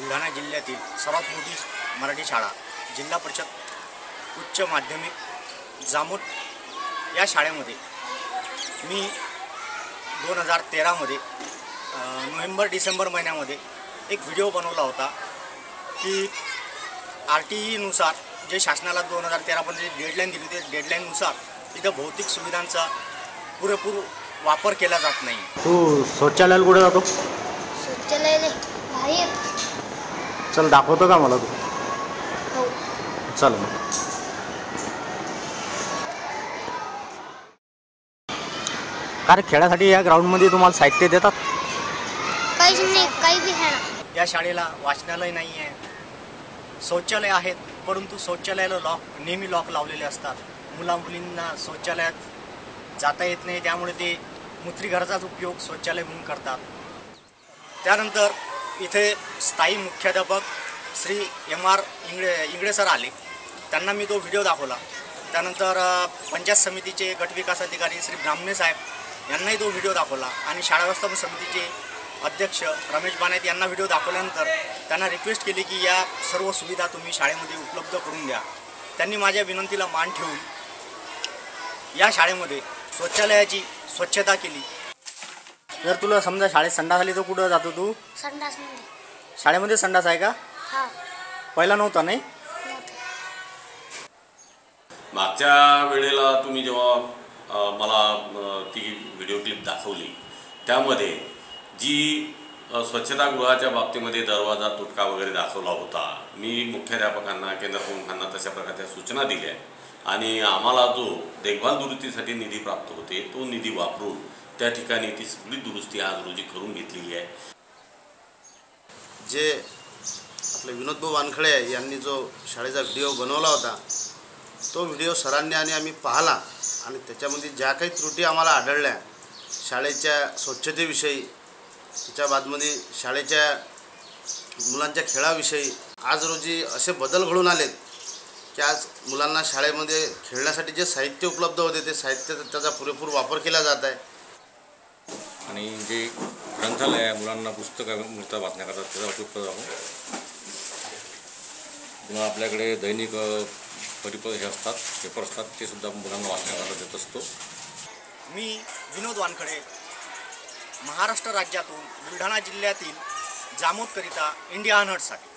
बुलढाणा जिल्ह्यातील सर्वात मोठी मराठी शाळा जिल्हा परिषद उच्च माध्यमिक जामोद या शाळेमध्ये मी 2013 मध्ये नोव्हेंबर डिसेंबर महिन्यामध्ये एक व्हिडिओ बनवला होता की RTEनुसार जे शासनाला 2013 मध्ये डेडलाईन दिली होती, डेडलाईननुसार इथं भौतिक सुविधांचा पुरेपूर वापर केला जात नाही। तू शौचालयाला कुठे जातो? शौचालयाला बाहेर। चल दाखवतो का मला तू? हो चल मग। कारण खेळासाठी या ग्राउंड मध्ये तुम्हाला साहित्य देतात? काहीच नाही, काही बी आहे ना। या शाळेला वाचनालय नाही आहे, शौचालय आहेत परंतु शौचालयाला लॉक नेहमी लॉक लावलेले असतात। मुला मुलींना शौचालयात जाता येत नाही, त्यामुळे ते मूत्रघराचाच उपयोग शौचालय म्हणून करतात। त्यानंतर इथे स्थायी मुख्याध्यापक Shri M R Ingale sir आले, त्यांना मी तो व्हिडिओ दाखवला। त्यानंतर पंचायत समितीचे गट विकास अधिकारी श्री ब्राह्मणे साहेब यांनाही तो व्हिडिओ दाखवला आणि शाळा व्यवस्थापन समितीचे अध्यक्ष रमेश बानायत यांना व्हिडिओ दाखवल्यानंतर त्यांना रिक्वेस्ट केली की या सर्व सुविधा तुम्ही शाळेमध्ये उपलब्ध करून द्या। त्यांनी माझ्या विनंतीला मान ठेवून या शाळेमध्ये शौचालयाची स्वच्छता केली। जर तुला समजा शाळेत संडास आली तर कुठं जातो तू? संडासमध्ये। शाळेमध्ये संडास आहे का? हां। पहिला नव्हता नाही? मागच्या वेळेला तुम्ही जेव्हा मला ती व्हिडिओ क्लिप दाखवली त्यामध्ये जी स्वच्छतागृहाच्या बाबतीमध्ये दरवाजा तुटका वगैरे दाखवला होता, मी मुख्याध्यापकांना केंद्रप्रमुखांना तशा प्रकारच्या सूचना दिल्या आणि आम्हाला जो देखभाल दुरुस्तीसाठी निधी प्राप्त होते तो निधी वापरून त्या ठिकाणी ती सगळी दुरुस्ती आज रोजी करून घेतलेली आहे। जे आपले विनोदभाऊ वानखडे यांनी जो शाळेचा व्हिडिओ बनवला होता तो व्हिडिओ सरांनी आणि आम्ही पाहिला आणि त्याच्यामध्ये ज्या काही त्रुटी आम्हाला आढळल्या शाळेच्या स्वच्छतेविषयी, त्याच्या बादमध्ये शाळेच्या मुलांच्या खेळाविषयी आज रोजी असे बदल घडून आलेत की आज मुलांना शाळेमध्ये खेळण्यासाठी जे साहित्य उपलब्ध होते ते साहित्य त्याचा पुरेपूर वापर केला जात आहे। आणि जे ग्रंथालय आहे मुलांना पुस्तकं मूर्त वाचण्याकरता त्याचा वापर उपलब्ध आहे। आपल्याकडे दैनिक परिपत्र हे असतात, पेपर असतात, ते सुद्धा मुलांना वाचण्याकरता देत असतो। मी विनोद वानखडे महाराष्ट्र राज्यातून बुलढाणा जिल्ह्यातील जामोदकरिता इंडिया अनहर्टसाठी